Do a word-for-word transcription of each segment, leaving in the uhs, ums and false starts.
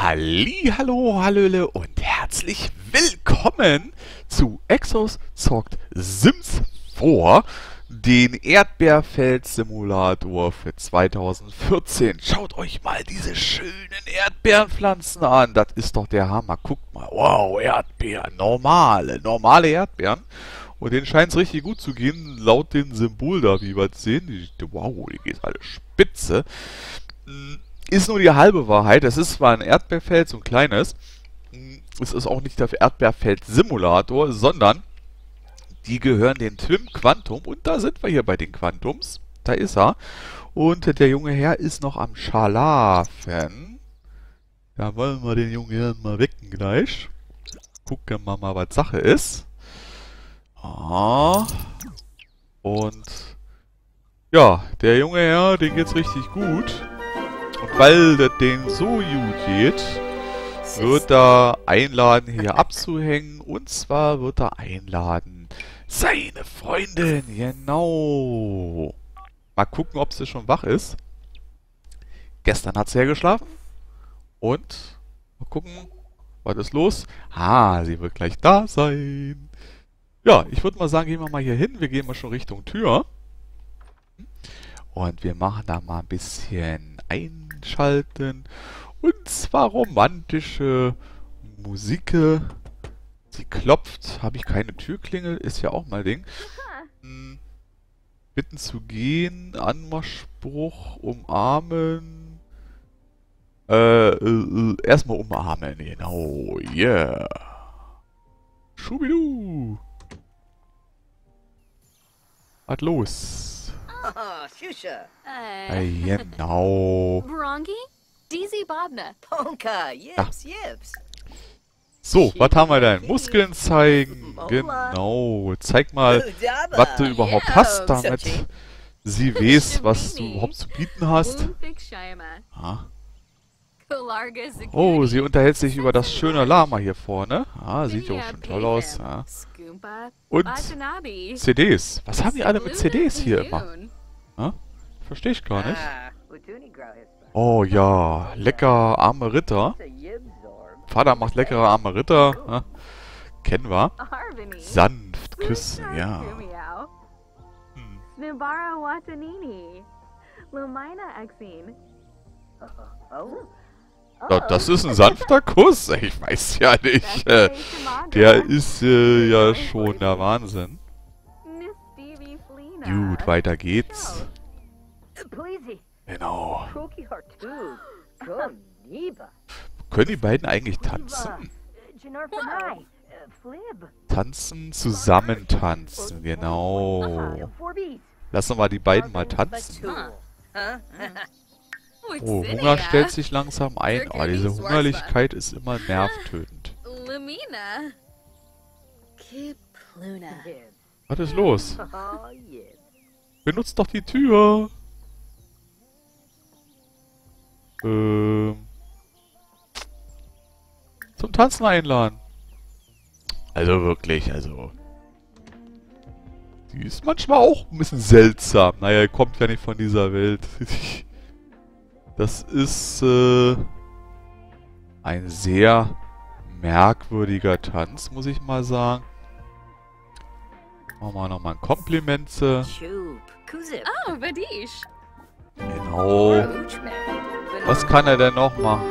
Halli, hallo, hallöle und herzlich willkommen zu Exxoz Zockt Sims vier, den Erdbeerfeld-Simulator für zweitausendvierzehn. Schaut euch mal diese schönen Erdbeerenpflanzen an, das ist doch der Hammer, guckt mal, wow, Erdbeeren, normale, normale Erdbeeren. Und denen scheint es richtig gut zu gehen, laut dem Symbol da, wie wir es sehen. Wow, die geht alle spitze. Ist nur die halbe Wahrheit. Das ist zwar ein Erdbeerfeld, so ein kleines. Es ist auch nicht der Erdbeerfeld-Simulator, sondern die gehören dem Twim Quantum. Und da sind wir hier bei den Quantums. Da ist er. Und der junge Herr ist noch am Schlafen. Da wollen wir den jungen Herrn mal wecken gleich. Gucken wir mal, was Sache ist. Aha. Und ja, der junge Herr, den geht's richtig gut. Und weil das denen so gut geht, wird er einladen, hier abzuhängen. Und zwar wird er einladen seine Freundin, genau. Mal gucken, ob sie schon wach ist. Gestern hat sie ja geschlafen. Und mal gucken, was ist los? Ah, sie wird gleich da sein. Ja, ich würde mal sagen, gehen wir mal hier hin. Wir gehen mal schon Richtung Tür. Und wir machen da mal ein bisschen einschalten. Und zwar romantische Musik. Sie klopft. Habe ich keine Türklingel? Ist ja auch mal Ding. Bitten zu gehen. Anmachspruch. Umarmen. Äh, äh, erstmal umarmen. Genau. Yeah. Schubidu. Was los? Oh, Fuchsia. Hey. Äh, genau. Bronchi? Dizzy Bobna. Ponka, yips, yips. So, was haben wir denn? Muskeln zeigen. Genau. Zeig mal, was du überhaupt hast, damit sie weiß, was du überhaupt zu bieten hast. Ah. Oh, sie unterhält sich über das schöne Lama hier vorne. Ah, sieht ja auch schon toll aus. Ja. Und C Ds. Was haben die alle mit C Ds hier immer? Ja? Verstehe ich gar nicht. Oh ja, lecker arme Ritter. Vater macht leckere arme Ritter. Ja. Kennen wir. Sanft küssen, ja. Hm. Ja, das ist ein sanfter Kuss, ich weiß ja nicht. Äh, der ist äh, ja schon der Wahnsinn. Gut, weiter geht's. Genau. Können die beiden eigentlich tanzen? Tanzen, zusammen tanzen, genau. Lassen wir mal die beiden mal tanzen. Oh, Hunger stellt sich langsam ein. Oh, diese Hungerlichkeit ist immer nervtötend. Was ist los? Benutzt doch die Tür. Ähm. Zum Tanzen einladen. Also wirklich, also. Die ist manchmal auch ein bisschen seltsam. Naja, kommt ja nicht von dieser Welt. Das ist äh, ein sehr merkwürdiger Tanz, muss ich mal sagen. Machen wir nochmal ein Kompliment. Genau. Was kann er denn noch machen?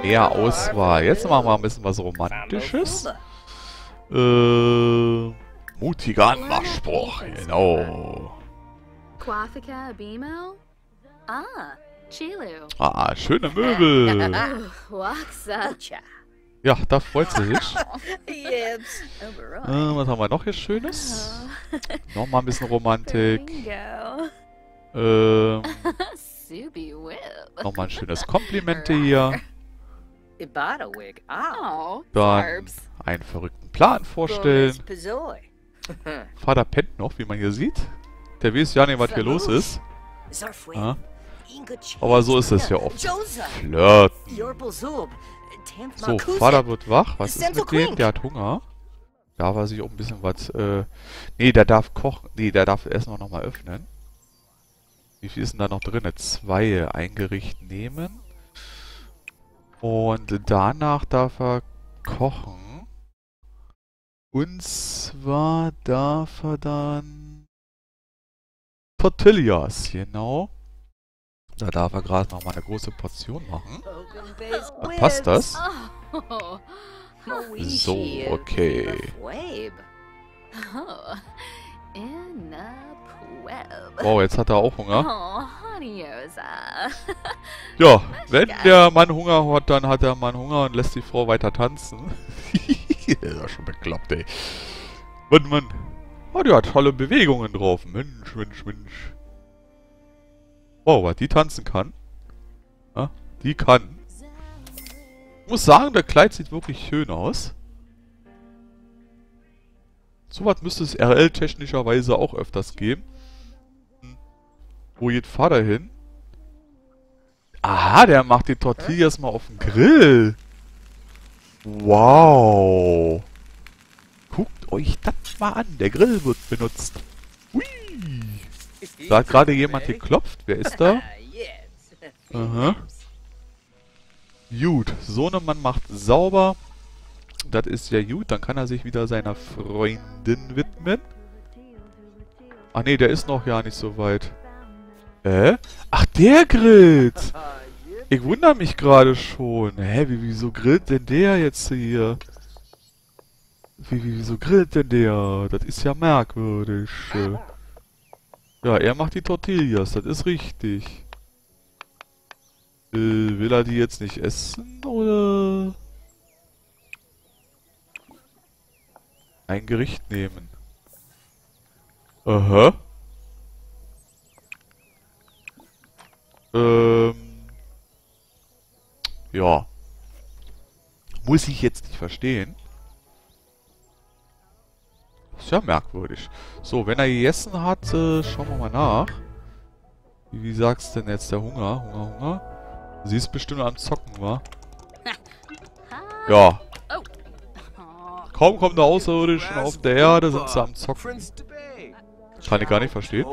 Mehr Auswahl. Jetzt machen wir ein bisschen was Romantisches. Äh, mutiger Anmachspruch. Genau. Ah. Ah, schöne Möbel. Ja, da freut sie sich. äh, was haben wir noch hier Schönes? Nochmal ein bisschen Romantik. Ähm, nochmal ein schönes Kompliment hier. Dann einen verrückten Plan vorstellen. Vater pennt noch, wie man hier sieht. Der weiß ja nicht, was hier los ist. Ja. Aber so ist es ja oft. Flirten. So, Vater wird wach. Was ist mit dem? Der hat Hunger. Da war sich auch ein bisschen was. Äh, nee, der darf kochen. Nee, der darf Essen auch nochmal öffnen. Wie viel ist denn da noch drin? Zwei. Ein Gericht nehmen. Und danach darf er kochen. Und zwar darf er dann Tortillas, genau. Da darf er gerade nochmal eine große Portion machen. Dann passt das. So, okay. Wow, jetzt hat er auch Hunger. Ja, wenn der Mann Hunger hat, dann hat der Mann Hunger und lässt die Frau weiter tanzen. Der ist ja schon bekloppt, ey. Mann, Mann. Oh, die hat tolle Bewegungen drauf. Mensch, Mensch, Mensch. Wow, was die tanzen kann. Ja, die kann. Ich muss sagen, der Kleid sieht wirklich schön aus. Sowas müsste es R L technischerweise auch öfters geben. Wo geht Vater hin? Aha, der macht die Tortillas mal auf den Grill. Wow. Guckt euch das mal an. Der Grill wird benutzt. Hui. Da hat gerade jemand geklopft. Wer ist da? Aha. Gut. So ein Mann macht sauber. Das ist ja gut. Dann kann er sich wieder seiner Freundin widmen. Ach nee, der ist noch ja nicht so weit. Hä? Äh? Ach, der grillt. Ich wundere mich gerade schon. Hä, wie, wieso grillt denn der jetzt hier? Wie, wieso grillt denn der? Das ist ja merkwürdig. Ja, er macht die Tortillas, das ist richtig. Äh, will er die jetzt nicht essen, oder? Ein Gericht nehmen. Aha. Ähm... Ja. Muss ich jetzt nicht verstehen. Ist ja merkwürdig. So, wenn er gegessen hat, äh, schauen wir mal nach. Wie, wie sagst denn jetzt der Hunger? Hunger, Hunger? Sie ist bestimmt am Zocken, wa? Ja. Kaum kommen die Außerirdischen auf der Erde, sind sie am Zocken. Kann ich gar nicht verstehen.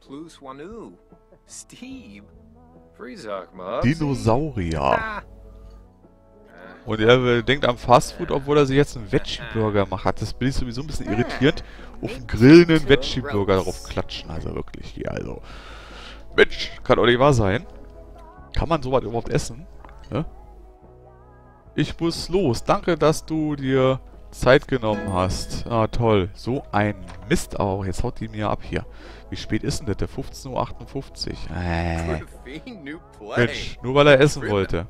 Plus Wanu, Steve, Dinosaurier. Und er äh, denkt am Fastfood, obwohl er sich jetzt einen Veggie-Burger macht. Das bin ich sowieso ein bisschen irritierend. Auf einen grillenden Veggie-Burger drauf klatschen. Also wirklich, ja, also. Mensch, kann doch nicht wahr sein. Kann man sowas überhaupt essen? Ja? Ich muss los. Danke, dass du dir Zeit genommen hast. Ah, toll. So ein Mist auch. Jetzt haut die mir ab hier. Wie spät ist denn das? Der fünfzehn Uhr achtundfünfzig. Äh. Mensch, nur weil er essen wollte.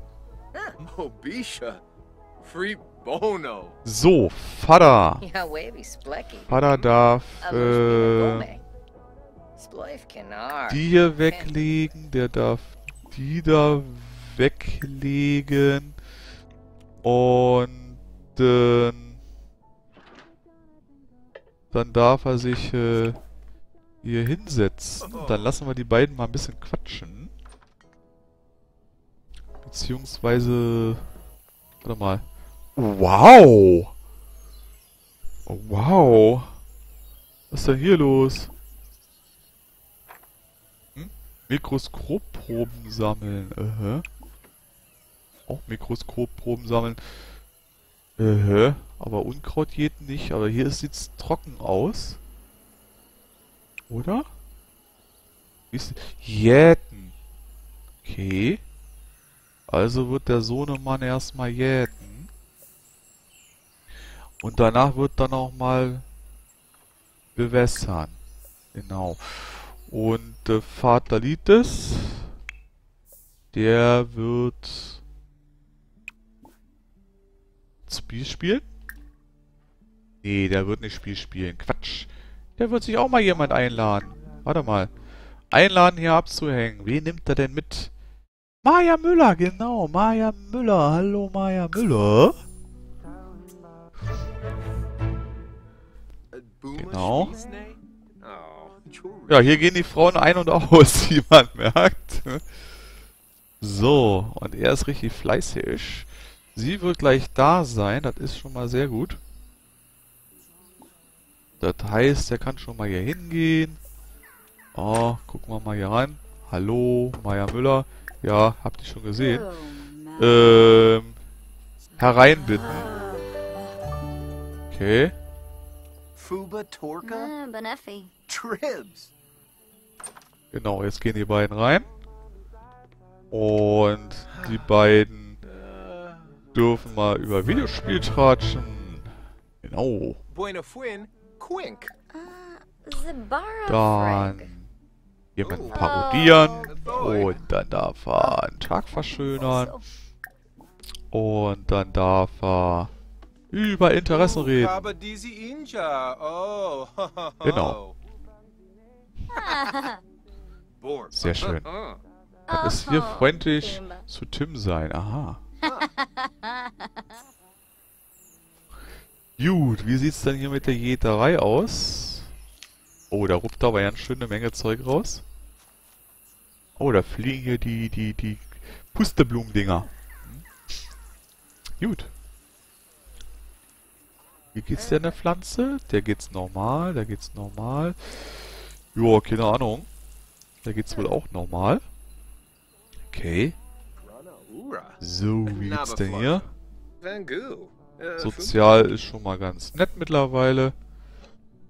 So, Vater. Vater darf äh, die hier weglegen. Der darf die da weglegen. Und äh, dann darf er sich äh, hier hinsetzen. Dann lassen wir die beiden mal ein bisschen quatschen. Beziehungsweise... Warte mal. Wow! Wow! Was ist denn hier los? Hm? Mikroskopproben sammeln. Aha. Auch Mikroskopproben sammeln. Aha. Aber Unkraut geht nicht. Aber hier sieht es trocken aus. Oder? Jäten. Okay. Also wird der Sohnemann erstmal jäten. Und danach wird dann auch mal bewässern. Genau. Und äh, Vater Litis, der wird Spiel spielen? Nee, der wird nicht Spiel spielen. Quatsch. Der wird sich auch mal jemand einladen. Warte mal. Einladen hier abzuhängen. Wen nimmt er denn mit? Maya Müller, genau. Maya Müller. Hallo, Maya Müller. Genau. Ja, hier gehen die Frauen ein und aus, wie man merkt. So, und er ist richtig fleißig. Sie wird gleich da sein. Das ist schon mal sehr gut. Das heißt, er kann schon mal hier hingehen. Oh, gucken wir mal hier rein. Hallo, Maya Müller. Ja, habt ihr schon gesehen. Ähm, hereinbitten. Okay. Genau, jetzt gehen die beiden rein. Und die beiden dürfen mal über Videospiel tratschen. Genau. Dann jemanden parodieren und dann darf er einen Tag verschönern und dann darf er über Interessen reden. Genau. Sehr schön. Dann ist hier freundlich zu Tim sein. Aha. Gut, wie sieht's denn hier mit der Jäterei aus? Oh, da rupft aber ganz schön eine Menge Zeug raus. Oh, da fliegen hier die, die, die Pusteblumendinger. Hm. Gut. Wie geht's denn der Pflanze? Der geht's normal, der geht's normal. Joa, keine Ahnung. Der geht's wohl auch normal. Okay. So, wie geht's denn hier? Sozial ist schon mal ganz nett mittlerweile.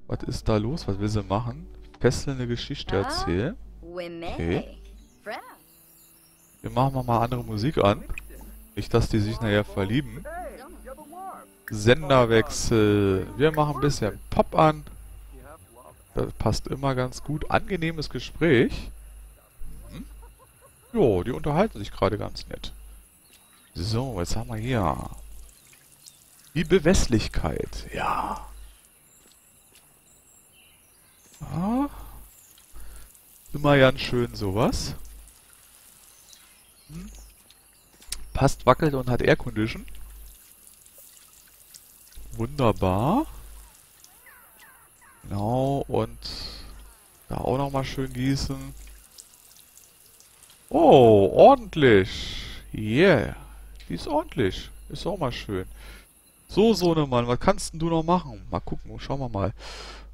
Was ist da los? Was will sie machen? Fesselnde Geschichte erzählen. Okay. Wir machen mal andere Musik an. Nicht, dass die sich nachher verlieben. Senderwechsel. Wir machen ein bisschen Pop an. Das passt immer ganz gut. Angenehmes Gespräch. Hm? Jo, die unterhalten sich gerade ganz nett. So, jetzt haben wir hier die Bewässlichkeit. Ja. Ah. Immer ganz schön sowas. Hm. Passt, wackelt und hat Air Condition. Wunderbar. Genau, und da auch nochmal schön gießen. Oh, ordentlich. Yeah. Die ist ordentlich. Ist auch mal schön. So, Sohnemann, was kannst denn du noch machen? Mal gucken, schauen wir mal.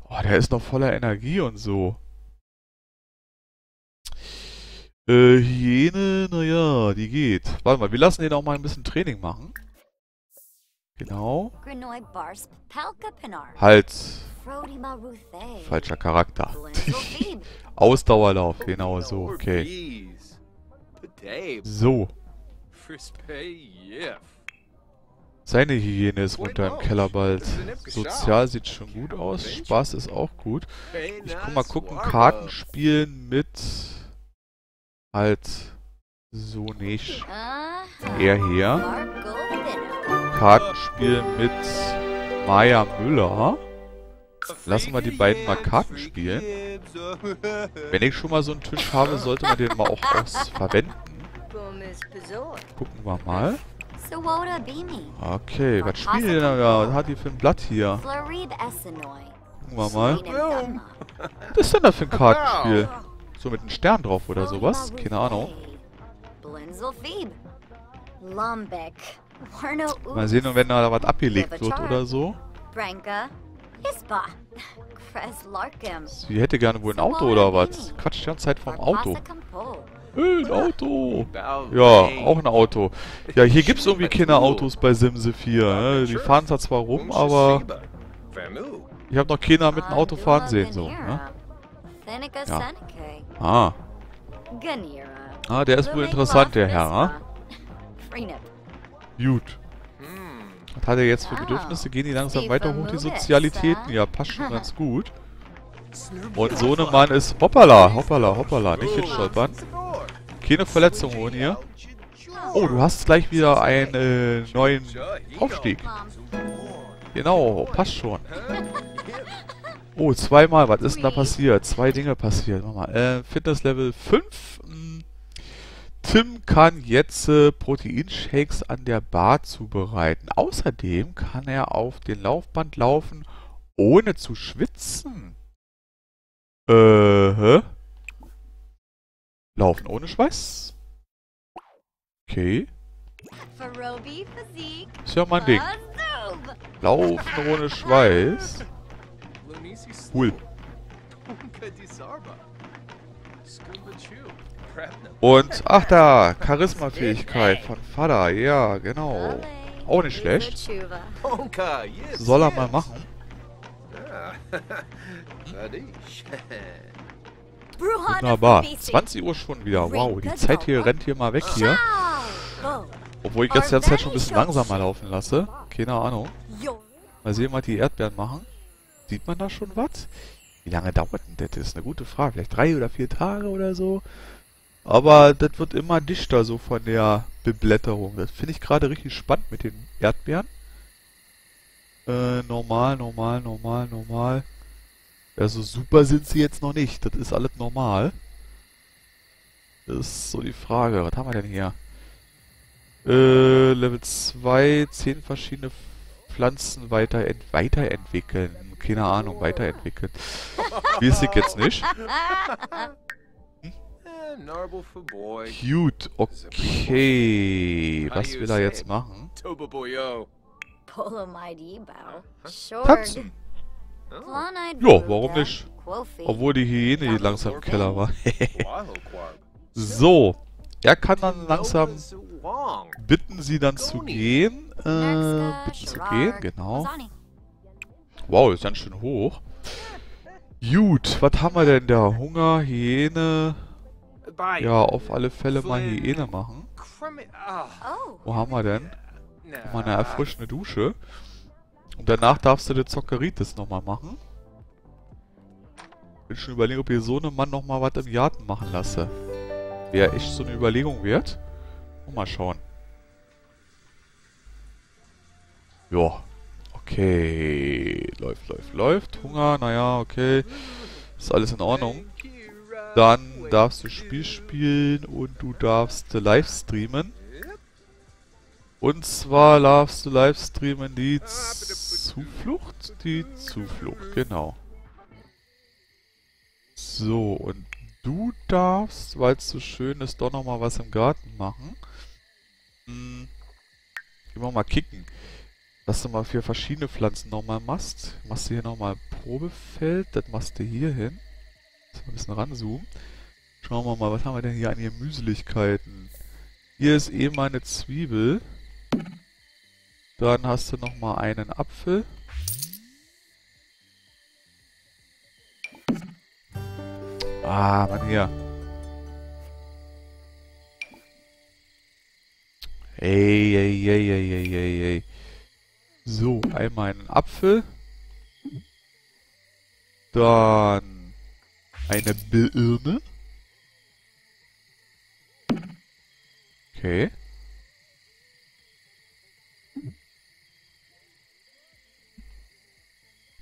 Oh, der ist noch voller Energie und so. Äh, Hyäne, naja, die geht. Warte mal, wir lassen den auch mal ein bisschen Training machen. Genau. Hals. Falscher Charakter. Ausdauerlauf, genau so, okay. So. Seine Hygiene ist runter im Keller bald. Sozial sieht schon gut aus. Spaß ist auch gut. Ich kann mal gucken. Kartenspielen mit... Halt... So nicht. Er hier. Kartenspielen mit... Maya Müller. Lassen wir die beiden mal Karten spielen. Wenn ich schon mal so einen Tisch habe, sollte man den mal auch aus verwenden. Gucken wir mal. Okay, was spielt ihr denn da? Was hat die für ein Blatt hier? Gucken wir mal. Was ist denn da für ein Kartenspiel? So mit einem Stern drauf oder sowas? Keine Ahnung. Mal sehen, wenn da was abgelegt wird oder so. Sie hätte gerne wohl ein Auto oder was? Quatsch die ganze Zeit vom Auto. Ein Auto! Ja, auch ein Auto. Ja, hier gibt es irgendwie keine Autos bei Sims vier. Die fahren zwar zwar rum, aber... Ich habe noch keiner mit einem Auto fahren sehen, so. Ne? Ja. Ah. Ah, der ist wohl interessant, der Herr. Gut. Was hat er jetzt für Bedürfnisse? Gehen die langsam weiter hoch, die Sozialitäten? Ja, passt schon ganz gut. Und so ein Mann ist... Hoppala, hoppala, hoppala. Nicht hinstolpern. Keine Verletzung holen hier. Oh, du hast gleich wieder einen äh, neuen Aufstieg. Genau, passt schon. Oh, zweimal. Was ist denn da passiert? Zwei Dinge passiert. Mach mal. Äh, Fitness Level fünf. Tim kann jetzt äh, Proteinshakes an der Bar zubereiten. Außerdem kann er auf den Laufband laufen, ohne zu schwitzen. Äh, hä? Laufen ohne Schweiß? Okay. Ist ja mein Ding. Laufen ohne Schweiß. Cool. Und, ach da, Charisma-Fähigkeit von Vater, ja, genau. Auch nicht schlecht. Soll er mal machen. Wunderbar, zwanzig Uhr schon wieder, wow, die Zeit hier rennt hier mal weg hier. Obwohl ich jetzt die ganze Zeit schon ein bisschen langsamer laufen lasse, keine Ahnung. Mal sehen, was die Erdbeeren machen. Sieht man da schon was? Wie lange dauert denn das? Ist eine gute Frage, vielleicht drei oder vier Tage oder so. Aber das wird immer dichter so von der Beblätterung. Das finde ich gerade richtig spannend mit den Erdbeeren. Äh, normal, normal, normal, normal. Also super sind sie jetzt noch nicht. Das ist alles normal. Das ist so die Frage. Was haben wir denn hier? Äh, Level zwei, zehn verschiedene Pflanzen weiterent weiterentwickeln. Keine Ahnung, weiterentwickeln. Weiß ich jetzt nicht. Cute, okay. Was will er jetzt machen? Katzen. Jo, warum nicht? Obwohl die Hyäne langsam im Keller war. So, er kann dann langsam bitten, sie dann zu gehen. Äh, bitten zu gehen, genau. Wow, ist ganz schön hoch. Gut, was haben wir denn da? Hunger, Hyäne. Ja, auf alle Fälle mal Hyäne machen. Wo haben wir denn? Mal eine erfrischende Dusche. Und danach darfst du den Zockeritis nochmal machen. Ich will schon überlegen, ob ich so einen Mann nochmal was im Garten machen lasse. Wäre echt so eine Überlegung wert. Und mal schauen. Ja. Okay. Läuft, läuft, läuft. Hunger, naja, okay. Ist alles in Ordnung. Dann darfst du Spiel spielen und du darfst live streamen. Und zwar darfst du live streamen die Zuflucht, die Zuflucht, genau. So, und du darfst, weil es so schön ist, doch nochmal was im Garten machen. Hm, gehen wir mal kicken. Dass du mal für verschiedene Pflanzen nochmal machst. Machst du hier nochmal ein Probefeld, das machst du hier hin. Ein bisschen ranzoomen. Schauen wir mal, was haben wir denn hier an Gemüslichkeiten? Hier ist eh mal eine Zwiebel. Dann hast du nochmal einen Apfel. Ah, Mann, hier. Ey, ey, ey, ey, ey, ey, ey. So, einmal einen Apfel. Dann eine Birne. Okay.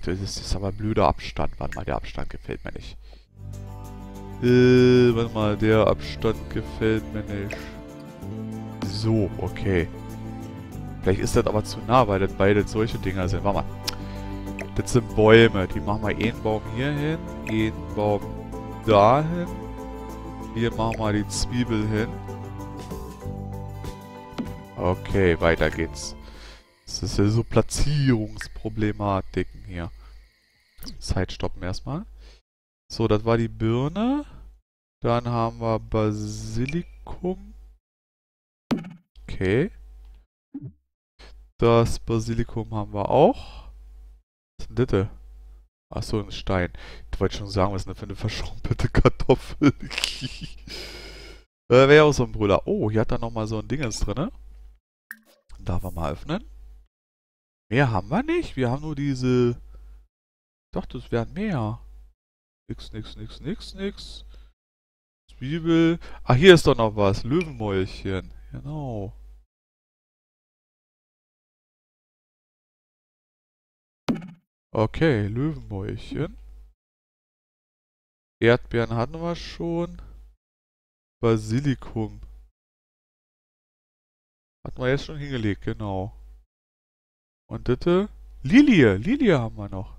Das ist, das ist aber ein blöder Abstand. Warte mal, der Abstand gefällt mir nicht. Äh, warte mal, der Abstand gefällt mir nicht. So, okay. Vielleicht ist das aber zu nah, weil das beide solche Dinger sind. Warte mal. Das sind Bäume. Die machen wir einen Baum hier hin, einen Baum dahin. Hier machen wir die Zwiebel hin. Okay, weiter geht's. Das ist ja so Platzierungsproblematiken hier. Zeit stoppen erstmal. So, das war die Birne. Dann haben wir Basilikum. Okay. Das Basilikum haben wir auch. Was ist denn das? Achso, ein Stein. Ich wollte schon sagen, was ist denn für eine verschrumpelte Kartoffel? äh, wäre auch so ein Brüller. Oh, hier hat er nochmal so ein Dingens drin. Darf er mal öffnen? Mehr haben wir nicht. Wir haben nur diese... Doch, das wären mehr. Nix, nix, nix, nix, nix. Zwiebel. Ah, hier ist doch noch was. Löwenmäulchen. Genau. Okay, Löwenmäulchen. Erdbeeren hatten wir schon. Basilikum. Hatten wir jetzt schon hingelegt, genau. Und bitte? Lilie, Lilie haben wir noch.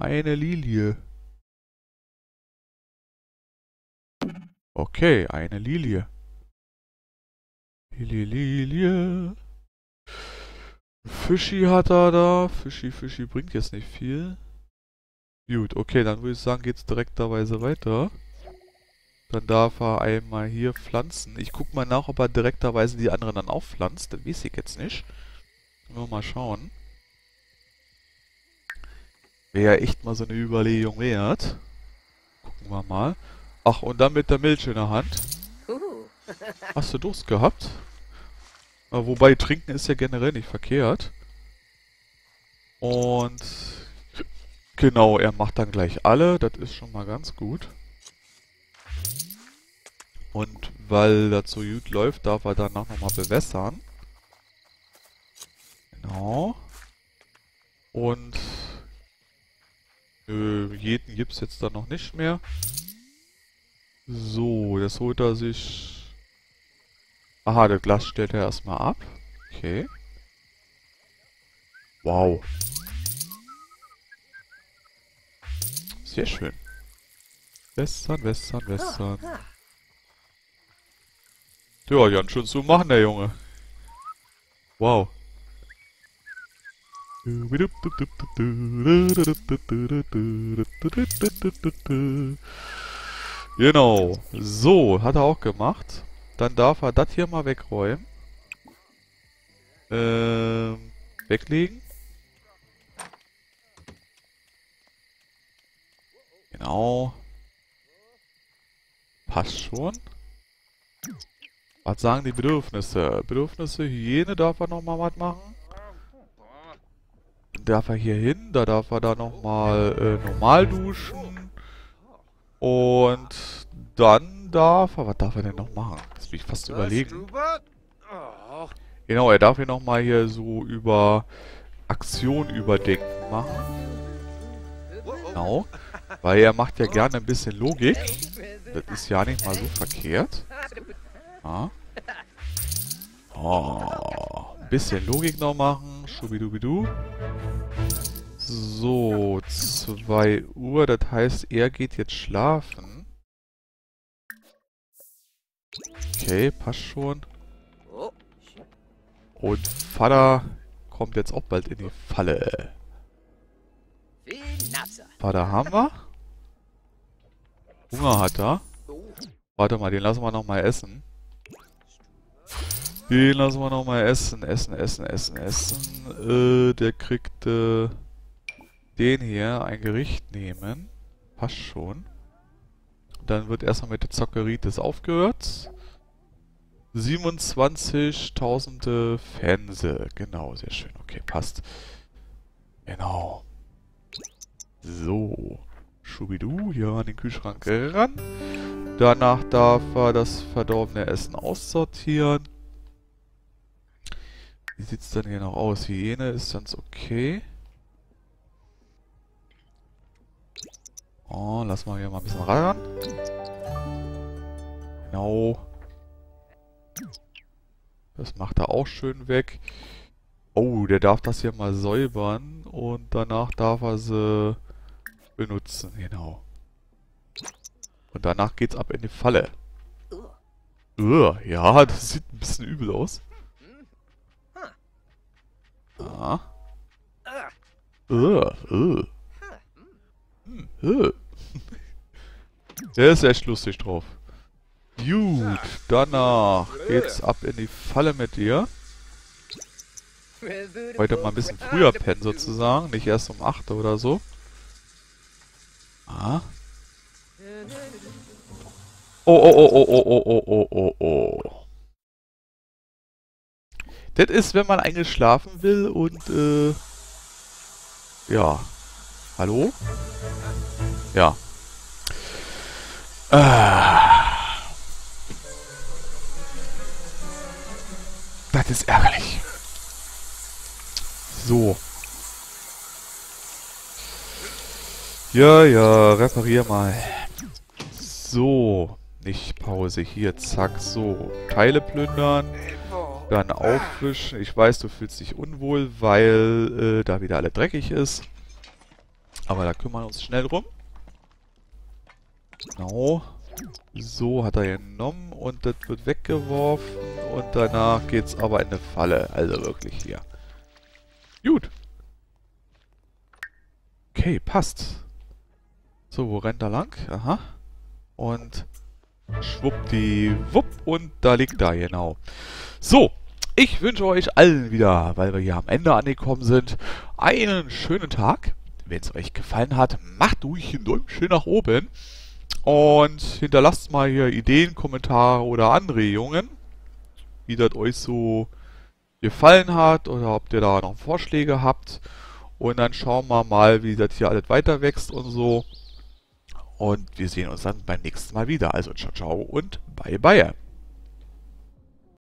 Eine Lilie. Okay, eine Lilie. Lilie, Lilie. Fischi hat er da. Fischi, Fischi bringt jetzt nicht viel. Gut, okay, dann würde ich sagen, geht's direkterweise weiter. Dann darf er einmal hier pflanzen. Ich guck mal nach, ob er direkterweise die anderen dann auch pflanzt. Das weiß ich jetzt nicht. Nur mal schauen. Wäre echt mal so eine Überlegung wert. Gucken wir mal. Ach, und dann mit der Milch in der Hand. Hast du Durst gehabt? Aber wobei, trinken ist ja generell nicht verkehrt. Und genau, er macht dann gleich alle. Das ist schon mal ganz gut. Und weil das so gut läuft, darf er danach nochmal bewässern. Genau. Und äh, jeden gibt es jetzt dann noch nicht mehr. So, jetzt holt er sich... Aha, das Glas stellt er erstmal ab. Okay. Wow. Sehr schön. Wässern, wässern, wässern. Ja, ganz schön zu machen, der Junge. Wow. Genau. So, hat er auch gemacht. Dann darf er das hier mal wegräumen. Ähm, weglegen. Genau. Passt schon. Was sagen die Bedürfnisse? Bedürfnisse, Hygiene darf er nochmal was machen. Darf er hier hin, da darf er da nochmal äh, normal duschen. Und dann darf er, was darf er denn noch machen? Das will ich fast überlegen. Genau, er darf hier nochmal hier so über Aktion überdenken machen. Genau, weil er macht ja gerne ein bisschen Logik. Das ist ja nicht mal so verkehrt. Ah. Oh, ein bisschen Logik noch machen. Schubidubidu. So, zwei Uhr. Das heißt, er geht jetzt schlafen. Okay, passt schon. Und Vater kommt jetzt auch bald in die Falle. Vater haben wir. Hunger hat er. Warte mal, den lassen wir nochmal essen. Den lassen wir nochmal essen, essen, essen, essen, essen. Äh, der kriegt äh, den hier, ein Gericht nehmen. Passt schon. Dann wird erstmal mit der Zockeritis aufgehört. siebenundzwanzigtausend Fense. Genau, sehr schön. Okay, passt. Genau. So. Schubidu, hier an den Kühlschrank ran. Danach darf er das verdorbene Essen aussortieren. Wie sieht es denn hier noch aus? Hyäne ist ganz okay. Oh, lass mal hier mal ein bisschen ran. Genau. Das macht er auch schön weg. Oh, der darf das hier mal säubern. Und danach darf er sie benutzen. Genau. Und danach geht's ab in die Falle. Uah, ja, das sieht ein bisschen übel aus. Ah. Uh, uh. Uh. Der ist echt lustig drauf. Gut, danach geht's ab in die Falle mit dir. Heute mal ein bisschen früher pennen sozusagen, nicht erst um acht oder so. Ah. Oh, oh, oh, oh, oh, oh, oh, oh, oh, oh. Das ist, wenn man eigentlich schlafen will und, äh, ja. Hallo? Ja. Ah. Das ist ärgerlich. So. Ja, ja, reparier mal. So. Nicht Pause. Hier, zack, so. Teile plündern. Dann auffrischen. Ich weiß, du fühlst dich unwohl, weil äh, da wieder alle dreckig ist. Aber da kümmern wir uns schnell rum. Genau. So hat er genommen und das wird weggeworfen. Und danach geht's aber in eine Falle. Also wirklich hier. Gut. Okay, passt. So, wo rennt er lang? Aha. Und schwuppdiwupp und da liegt er, genau. So, ich wünsche euch allen wieder, weil wir hier am Ende angekommen sind, einen schönen Tag. Wenn es euch gefallen hat, macht ruhig ein Däumchen nach oben. Und hinterlasst mal hier Ideen, Kommentare oder Anregungen, wie das euch so gefallen hat oder ob ihr da noch Vorschläge habt. Und dann schauen wir mal, wie das hier alles weiter wächst und so. Und wir sehen uns dann beim nächsten Mal wieder. Also ciao, ciao und bye, bye.